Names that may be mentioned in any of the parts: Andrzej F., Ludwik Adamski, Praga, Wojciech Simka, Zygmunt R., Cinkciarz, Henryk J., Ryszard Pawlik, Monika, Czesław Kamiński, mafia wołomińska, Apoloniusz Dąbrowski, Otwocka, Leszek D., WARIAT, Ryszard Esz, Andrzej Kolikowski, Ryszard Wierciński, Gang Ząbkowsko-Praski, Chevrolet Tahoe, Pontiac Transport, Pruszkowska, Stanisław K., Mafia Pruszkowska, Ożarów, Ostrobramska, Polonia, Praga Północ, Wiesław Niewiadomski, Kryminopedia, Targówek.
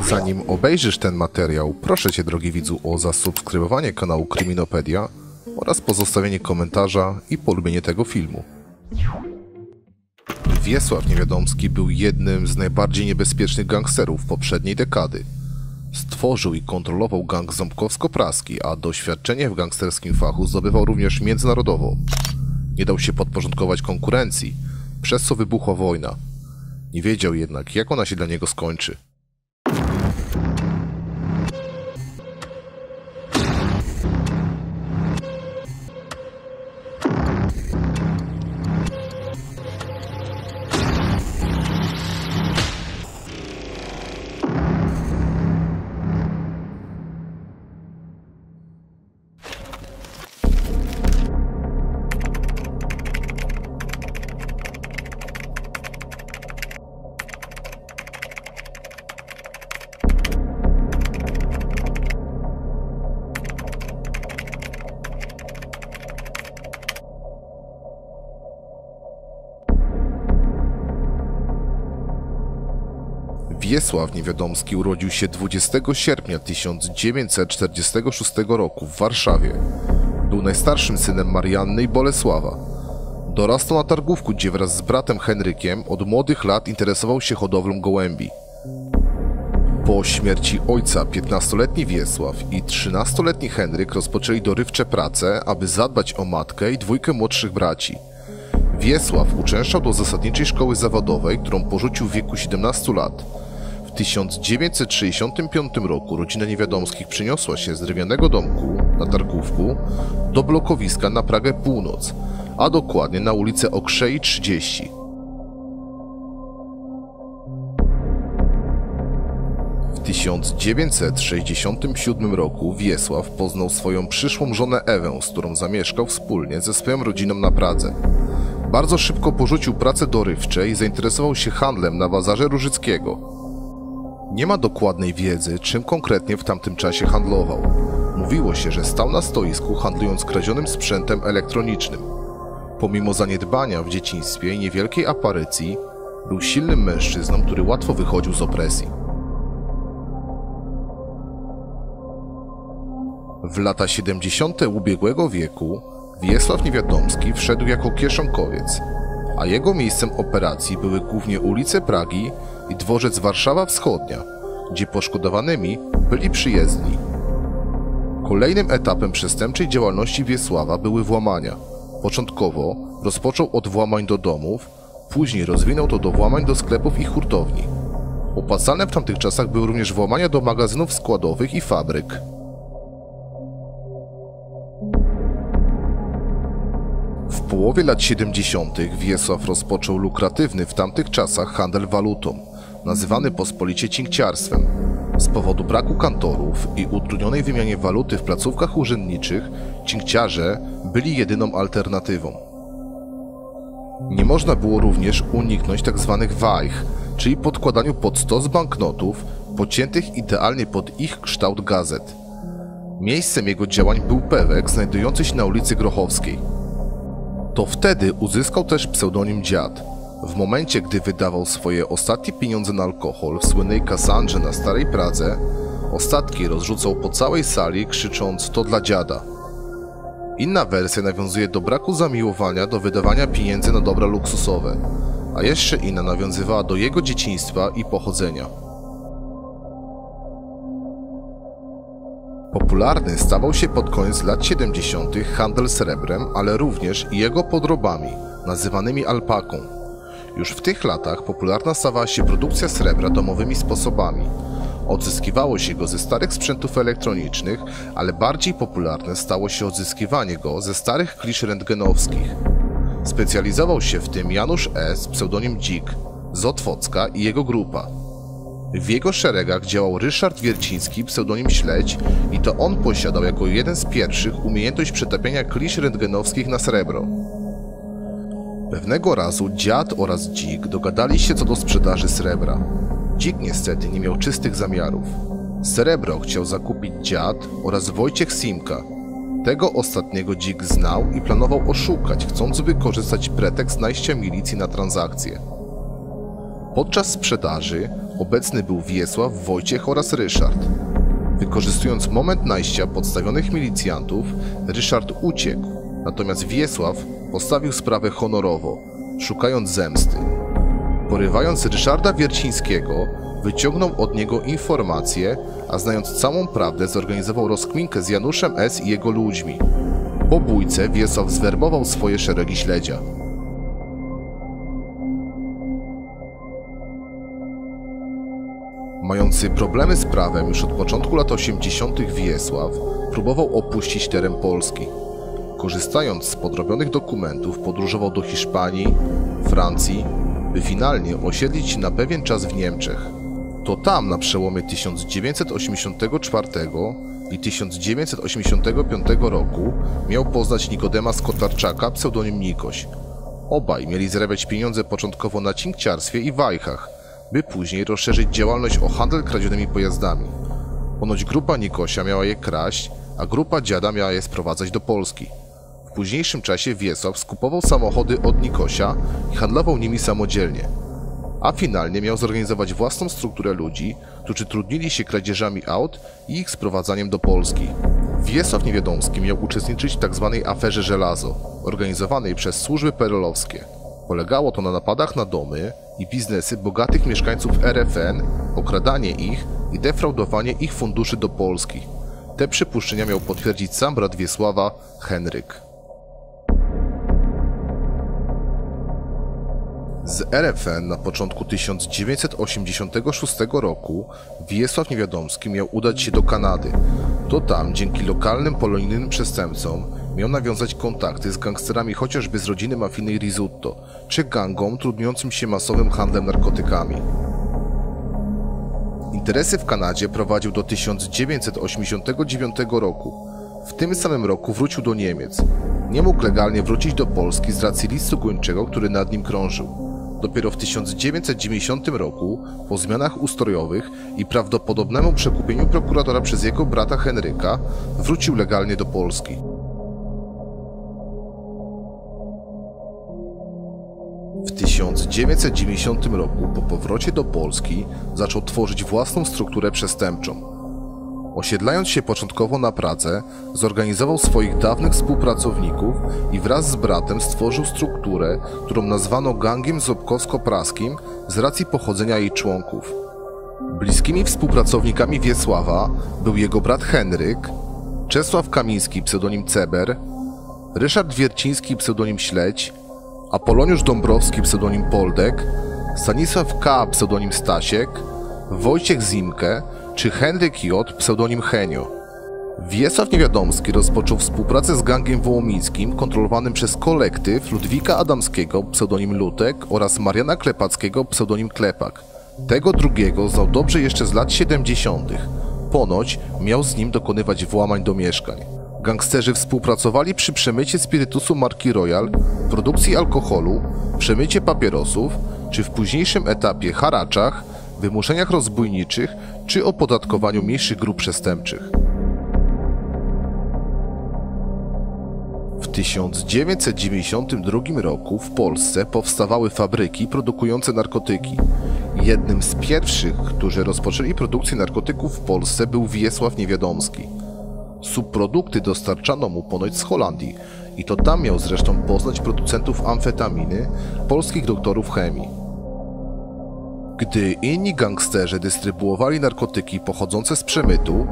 Zanim obejrzysz ten materiał, proszę Cię, drogi widzu, o zasubskrybowanie kanału Kryminopedia oraz pozostawienie komentarza i polubienie tego filmu. Wiesław Niewiadomski był jednym z najbardziej niebezpiecznych gangsterów poprzedniej dekady. Stworzył i kontrolował gang ząbkowsko-praski, a doświadczenie w gangsterskim fachu zdobywał również międzynarodowo. Nie dał się podporządkować konkurencji, przez co wybuchła wojna. Nie wiedział jednak, jak ona się dla niego skończy. Wiesław Niewiadomski urodził się 20 sierpnia 1946 roku w Warszawie. Był najstarszym synem Marianny i Bolesława. Dorastał na Targówku, gdzie wraz z bratem Henrykiem od młodych lat interesował się hodowlą gołębi. Po śmierci ojca 15-letni Wiesław i 13-letni Henryk rozpoczęli dorywcze prace, aby zadbać o matkę i dwójkę młodszych braci. Wiesław uczęszczał do zasadniczej szkoły zawodowej, którą porzucił w wieku 17 lat. W 1965 roku rodzina Niewiadomskich przeniosła się z drewnianego domku na Targówku do blokowiska na Pragę Północ, a dokładnie na ulicę Okrzei 30. W 1967 roku Wiesław poznał swoją przyszłą żonę Ewę, z którą zamieszkał wspólnie ze swoją rodziną na Pradze. Bardzo szybko porzucił pracę dorywcze i zainteresował się handlem na bazarze Różyckiego. Nie ma dokładnej wiedzy, czym konkretnie w tamtym czasie handlował. Mówiło się, że stał na stoisku, handlując kradzionym sprzętem elektronicznym. Pomimo zaniedbania w dzieciństwie i niewielkiej aparycji, był silnym mężczyzną, który łatwo wychodził z opresji. W lata 70. ubiegłego wieku Wiesław Niewiadomski wszedł jako kieszonkowiec, a jego miejscem operacji były głównie ulice Pragi i dworzec Warszawa Wschodnia, gdzie poszkodowanymi byli przyjezdni. Kolejnym etapem przestępczej działalności Wiesława były włamania. Początkowo rozpoczął od włamań do domów, później rozwinął to do włamań do sklepów i hurtowni. Opłacalne w tamtych czasach były również włamania do magazynów składowych i fabryk. W połowie lat 70. Wiesław rozpoczął lukratywny w tamtych czasach handel walutą, nazywany pospolicie cinkciarstwem. Z powodu braku kantorów i utrudnionej wymianie waluty w placówkach urzędniczych, cinkciarze byli jedyną alternatywą. Nie można było również uniknąć tzw. wajch, czyli podkładaniu pod stos banknotów, pociętych idealnie pod ich kształt gazet. Miejscem jego działań był pewek znajdujący się na ulicy Grochowskiej. To wtedy uzyskał też pseudonim Dziad. W momencie, gdy wydawał swoje ostatnie pieniądze na alkohol w słynnej Kasandrze na Starej Pradze, ostatki rozrzucał po całej sali, krzycząc „to dla dziada”. Inna wersja nawiązuje do braku zamiłowania do wydawania pieniędzy na dobra luksusowe, a jeszcze inna nawiązywała do jego dzieciństwa i pochodzenia. Popularny stawał się pod koniec lat 70. handel srebrem, ale również i jego podrobami, nazywanymi alpaką. Już w tych latach popularna stawała się produkcja srebra domowymi sposobami. Odzyskiwało się go ze starych sprzętów elektronicznych, ale bardziej popularne stało się odzyskiwanie go ze starych klisz rentgenowskich. Specjalizował się w tym Janusz S., pseudonim Dzik, z Otwocka i jego grupa. W jego szeregach działał Ryszard Wierciński, pseudonim Śledź, i to on posiadał jako jeden z pierwszych umiejętność przetapiania klisz rentgenowskich na srebro. Pewnego razu Dziad oraz Dzik dogadali się co do sprzedaży srebra. Dzik niestety nie miał czystych zamiarów. Srebro chciał zakupić Dziad oraz Wojciech Simka. Tego ostatniego Dzik znał i planował oszukać, chcąc wykorzystać pretekst najścia milicji na transakcję. Podczas sprzedaży obecny był Wiesław, Wojciech oraz Ryszard. Wykorzystując moment najścia podstawionych milicjantów, Ryszard uciekł, natomiast Wiesław postawił sprawę honorowo, szukając zemsty. Porywając Ryszarda Wiercińskiego, wyciągnął od niego informacje, a znając całą prawdę zorganizował rozkminkę z Januszem S. i jego ludźmi. Po bójce Wiesław zwerbował swoje szeregi śledzia. Mający problemy z prawem już od początku lat 80. Wiesław próbował opuścić teren Polski. Korzystając z podrobionych dokumentów podróżował do Hiszpanii, Francji, by finalnie osiedlić na pewien czas w Niemczech. To tam na przełomie 1984 i 1985 roku miał poznać Nikodema Skotarczaka, pseudonim Nikoś. Obaj mieli zarabiać pieniądze początkowo na cinkciarstwie i wajchach, by później rozszerzyć działalność o handel kradzionymi pojazdami. Ponoć grupa Nikosia miała je kraść, a grupa dziada miała je sprowadzać do Polski. W późniejszym czasie Wiesław skupował samochody od Nikosia i handlował nimi samodzielnie, a finalnie miał zorganizować własną strukturę ludzi, którzy trudnili się kradzieżami aut i ich sprowadzaniem do Polski. Wiesław Niewiadomski miał uczestniczyć w tzw. aferze żelazo, organizowanej przez służby perelowskie. Polegało to na napadach na domy i biznesy bogatych mieszkańców RFN, okradanie ich i defraudowanie ich funduszy do Polski. Te przypuszczenia miał potwierdzić sam brat Wiesława, Henryk. Z RFN na początku 1986 roku Wiesław Niewiadomski miał udać się do Kanady. To tam, dzięki lokalnym polonijnym przestępcom, miał nawiązać kontakty z gangsterami chociażby z rodziny mafijnej Rizutto, czy gangom trudniącym się masowym handlem narkotykami. Interesy w Kanadzie prowadził do 1989 roku. W tym samym roku wrócił do Niemiec. Nie mógł legalnie wrócić do Polski z racji listu gończego, który nad nim krążył. Dopiero w 1990 roku, po zmianach ustrojowych i prawdopodobnemu przekupieniu prokuratora przez jego brata Henryka, wrócił legalnie do Polski. W 1990 roku, po powrocie do Polski, zaczął tworzyć własną strukturę przestępczą. Osiedlając się początkowo na Pradze, zorganizował swoich dawnych współpracowników i wraz z bratem stworzył strukturę, którą nazwano Gangiem Ząbkowsko-Praskim z racji pochodzenia jej członków. Bliskimi współpracownikami Wiesława był jego brat Henryk, Czesław Kamiński, pseudonim Ceber, Ryszard Wierciński, pseudonim Śledź, Apoloniusz Dąbrowski, pseudonim Poldek, Stanisław K., pseudonim Stasiek, Wojciech Simkę czy Henryk J., pseudonim Henio. Wiesław Niewiadomski rozpoczął współpracę z gangiem wołomińskim kontrolowanym przez kolektyw Ludwika Adamskiego, pseudonim Lutek, oraz Mariana Klepackiego, pseudonim Klepak. Tego drugiego znał dobrze jeszcze z lat 70. Ponoć miał z nim dokonywać włamań do mieszkań. Gangsterzy współpracowali przy przemycie spirytusu marki Royal, produkcji alkoholu, przemycie papierosów, czy w późniejszym etapie haraczach, wymuszeniach rozbójniczych czy opodatkowaniu mniejszych grup przestępczych. W 1992 roku w Polsce powstawały fabryki produkujące narkotyki. Jednym z pierwszych, którzy rozpoczęli produkcję narkotyków w Polsce, był Wiesław Niewiadomski. Subprodukty dostarczano mu ponoć z Holandii i to tam miał zresztą poznać producentów amfetaminy, polskich doktorów chemii. Gdy inni gangsterzy dystrybuowali narkotyki pochodzące z przemytu,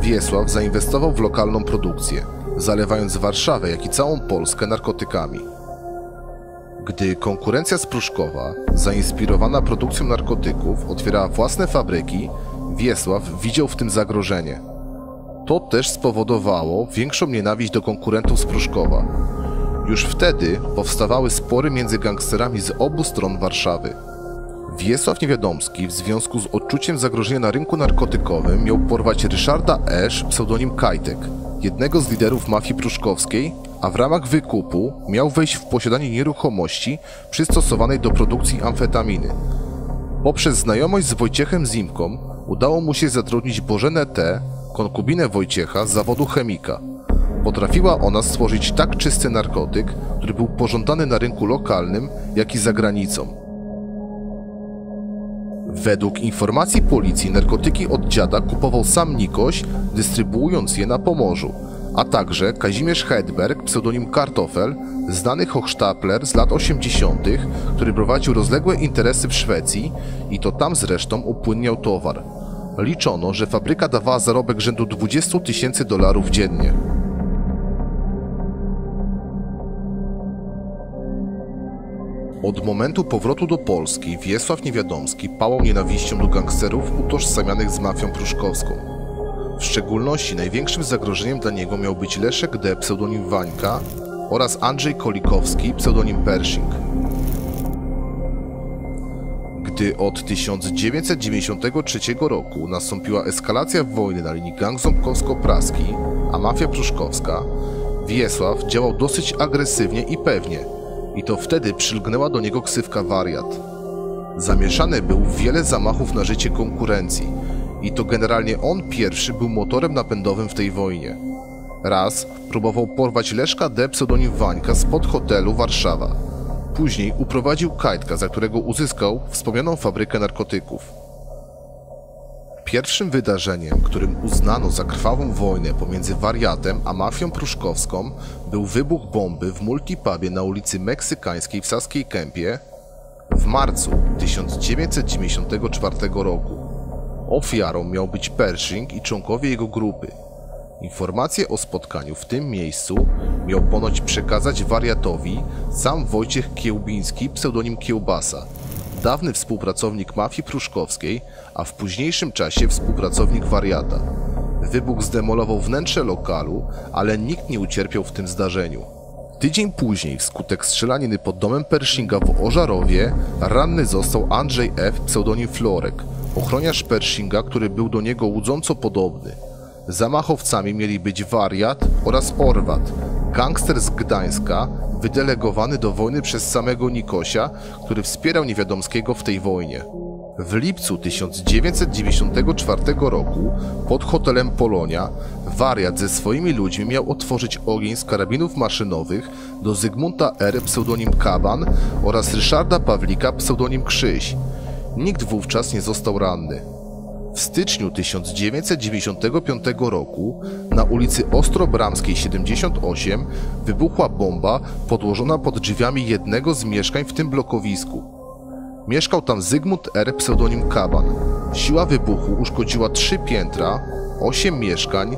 Wiesław zainwestował w lokalną produkcję, zalewając Warszawę, jak i całą Polskę narkotykami. Gdy konkurencja z Pruszkowa, zainspirowana produkcją narkotyków, otwierała własne fabryki, Wiesław widział w tym zagrożenie. To też spowodowało większą nienawiść do konkurentów z Pruszkowa. Już wtedy powstawały spory między gangsterami z obu stron Warszawy. Wiesław Niewiadomski w związku z odczuciem zagrożenia na rynku narkotykowym miał porwać Ryszarda Esz, pseudonim Kajtek, jednego z liderów mafii pruszkowskiej, a w ramach wykupu miał wejść w posiadanie nieruchomości przystosowanej do produkcji amfetaminy. Poprzez znajomość z Wojciechem Simką udało mu się zatrudnić Bożenę T., konkubinę Wojciecha z zawodu chemika. Potrafiła ona stworzyć tak czysty narkotyk, który był pożądany na rynku lokalnym, jak i za granicą. Według informacji policji narkotyki od dziada kupował sam Nikoś, dystrybuując je na Pomorzu, a także Kazimierz Hedberg, pseudonim Kartofel, znany hochsztapler z lat 80., który prowadził rozległe interesy w Szwecji i to tam zresztą upłynniał towar. Liczono, że fabryka dawała zarobek rzędu $20 000 dziennie. Od momentu powrotu do Polski Wiesław Niewiadomski pałał nienawiścią do gangsterów utożsamianych z mafią pruszkowską. W szczególności największym zagrożeniem dla niego miał być Leszek D., pseudonim Wańka, oraz Andrzej Kolikowski, pseudonim Pershing. Gdy od 1993 roku nastąpiła eskalacja wojny na linii Gang Ząbkowsko-Praski, a mafia pruszkowska, Wiesław działał dosyć agresywnie i pewnie, i to wtedy przylgnęła do niego ksywka wariat. Zamieszany był w wiele zamachów na życie konkurencji i to generalnie on pierwszy był motorem napędowym w tej wojnie. Raz próbował porwać Leszka D., pseudonim Wańka, spod hotelu Warszawa. Później uprowadził Kajtka, za którego uzyskał wspomnianą fabrykę narkotyków. Pierwszym wydarzeniem, którym uznano za krwawą wojnę pomiędzy wariatem a mafią pruszkowską, był wybuch bomby w multipubie na ulicy Meksykańskiej w Saskiej Kępie w marcu 1994 roku. Ofiarą miał być Pershing i członkowie jego grupy. Informacje o spotkaniu w tym miejscu miał ponoć przekazać wariatowi sam Wojciech Kiełbiński, pseudonim Kiełbasa, dawny współpracownik mafii pruszkowskiej, a w późniejszym czasie współpracownik wariata. Wybuch zdemolował wnętrze lokalu, ale nikt nie ucierpiał w tym zdarzeniu. Tydzień później, wskutek strzelaniny pod domem Pershinga w Ożarowie, ranny został Andrzej F., pseudonim Florek, ochroniarz Pershinga, który był do niego łudząco podobny. Zamachowcami mieli być wariat oraz Orwat, gangster z Gdańska, wydelegowany do wojny przez samego Nikosia, który wspierał Niewiadomskiego w tej wojnie. W lipcu 1994 roku pod hotelem Polonia wariat ze swoimi ludźmi miał otworzyć ogień z karabinów maszynowych do Zygmunta R., pseudonim Kaban, oraz Ryszarda Pawlika, pseudonim Krzyś. Nikt wówczas nie został ranny. W styczniu 1995 roku na ulicy Ostrobramskiej 78 wybuchła bomba podłożona pod drzwiami jednego z mieszkań w tym blokowisku. Mieszkał tam Zygmunt R., pseudonim Kaban. Siła wybuchu uszkodziła 3 piętra, 8 mieszkań,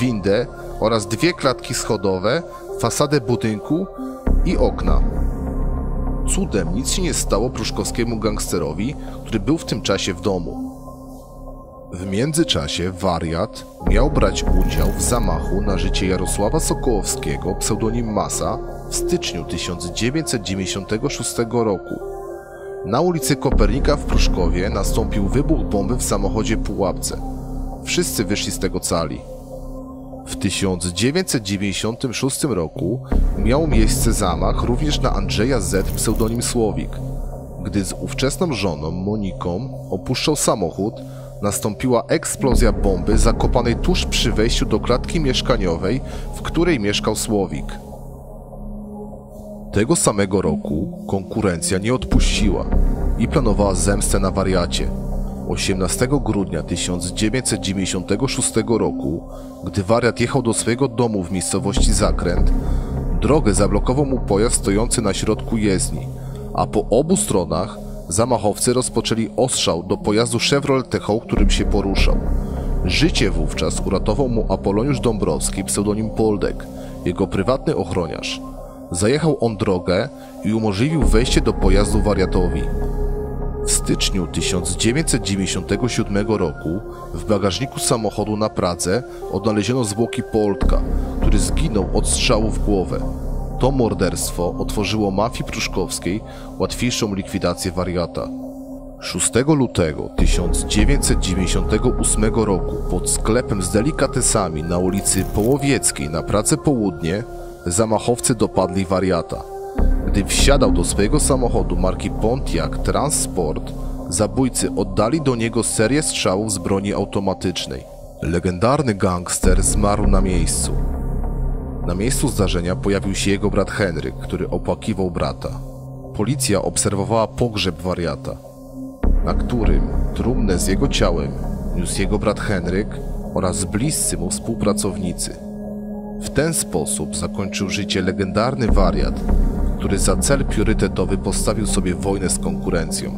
windę oraz 2 klatki schodowe, fasadę budynku i okna. Cudem nic się nie stało pruszkowskiemu gangsterowi, który był w tym czasie w domu. W międzyczasie wariat miał brać udział w zamachu na życie Jarosława Sokołowskiego, pseudonim Masa, w styczniu 1996 roku. Na ulicy Kopernika w Pruszkowie nastąpił wybuch bomby w samochodzie Pułapce. Wszyscy wyszli z tego cali. W 1996 roku miał miejsce zamach również na Andrzeja Z., pseudonim Słowik. Gdy z ówczesną żoną, Moniką, opuszczał samochód, nastąpiła eksplozja bomby zakopanej tuż przy wejściu do klatki mieszkaniowej, w której mieszkał Słowik. Tego samego roku konkurencja nie odpuściła i planowała zemstę na wariacie. 18 grudnia 1996 roku, gdy wariat jechał do swojego domu w miejscowości Zakręt, drogę zablokował mu pojazd stojący na środku jezdni, a po obu stronach zamachowcy rozpoczęli ostrzał do pojazdu Chevrolet Tahoe, którym się poruszał. Życie wówczas uratował mu Apoloniusz Dąbrowski, pseudonim Poldek, jego prywatny ochroniarz. Zajechał on drogę i umożliwił wejście do pojazdu wariatowi. W styczniu 1997 roku w bagażniku samochodu na Pradze odnaleziono zwłoki Poldka, który zginął od strzału w głowę. To morderstwo otworzyło mafii pruszkowskiej łatwiejszą likwidację wariata. 6 lutego 1998 roku pod sklepem z delikatesami na ulicy Połowieckiej na Pradze Południe zamachowcy dopadli wariata. Gdy wsiadał do swojego samochodu marki Pontiac Transport, zabójcy oddali do niego serię strzałów z broni automatycznej. Legendarny gangster zmarł na miejscu. Na miejscu zdarzenia pojawił się jego brat Henryk, który opłakiwał brata. Policja obserwowała pogrzeb wariata. na którym trumnę z jego ciałem niósł jego brat Henryk oraz bliscy mu współpracownicy. W ten sposób zakończył życie legendarny wariat, który za cel priorytetowy postawił sobie wojnę z konkurencją.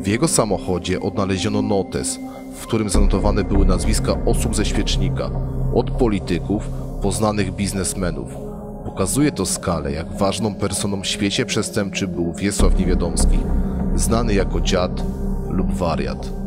W jego samochodzie odnaleziono notes, w którym zanotowane były nazwiska osób ze świecznika, od polityków po znanych biznesmenów. Pokazuje to skalę, jak ważną personą w świecie przestępczym był Wiesław Niewiadomski, znany jako dziad lub wariat.